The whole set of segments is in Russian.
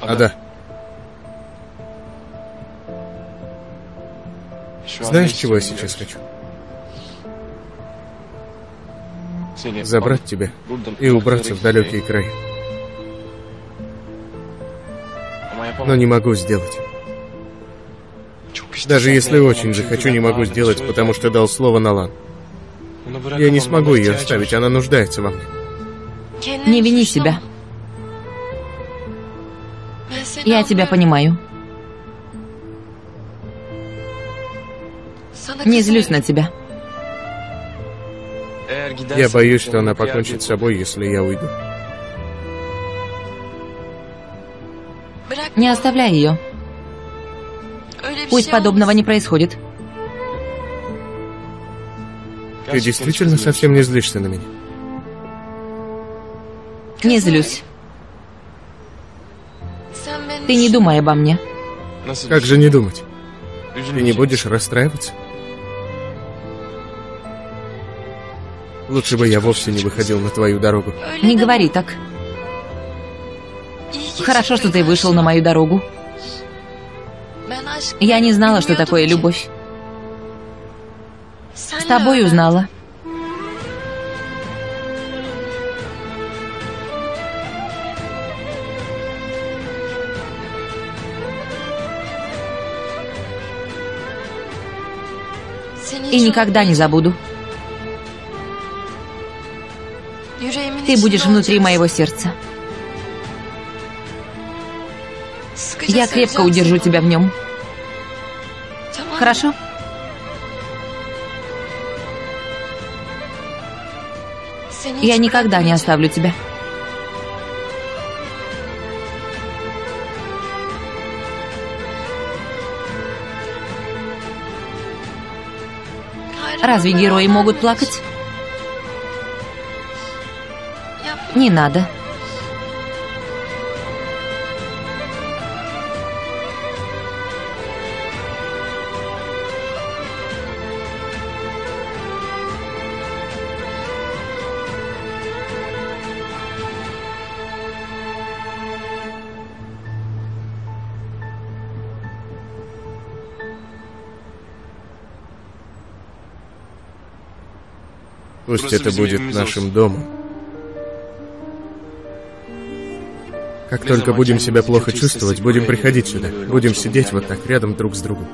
Ада. Знаешь, чего я сейчас хочу? Забрать тебя и убраться в далекие края. Но не могу сделать. Даже если очень захочу, не могу сделать, потому что дал слово Налан. Я не смогу ее оставить, она нуждается во мне. Не вини себя. Я тебя понимаю. Не злюсь на тебя. Я боюсь, что она покончит с собой, если я уйду. Не оставляй ее. Пусть подобного не происходит. Ты действительно совсем не злишься на меня? Не злюсь. Ты не думай обо мне. Как же не думать? Ты не будешь расстраиваться? Лучше бы я вовсе не выходил на твою дорогу. Не говори так. Хорошо, что ты вышел на мою дорогу. Я не знала, что такое любовь. С тобой узнала. И никогда не забуду. Ты будешь внутри моего сердца. Я крепко удержу тебя в нем. Хорошо? Я никогда не оставлю тебя. Разве герои могут плакать? Не надо. Пусть это будет нашим домом. Как только будем себя плохо чувствовать, будем приходить сюда. Будем сидеть вот так, рядом друг с другом.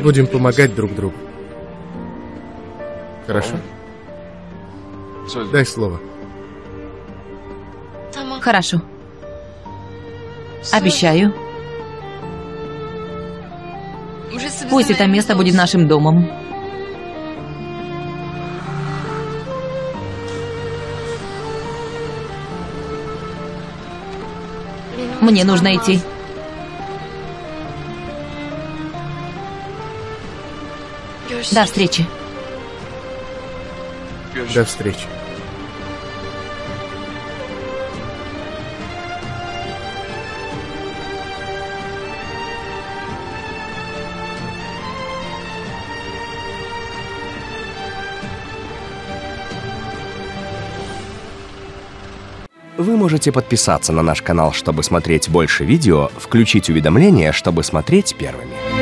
Будем помогать друг другу. Хорошо? Дай слово. Хорошо. Обещаю. Пусть это место будет нашим домом. Мне нужно идти. До встречи. До встречи. Вы можете подписаться на наш канал, чтобы смотреть больше видео, включить уведомления, чтобы смотреть первыми.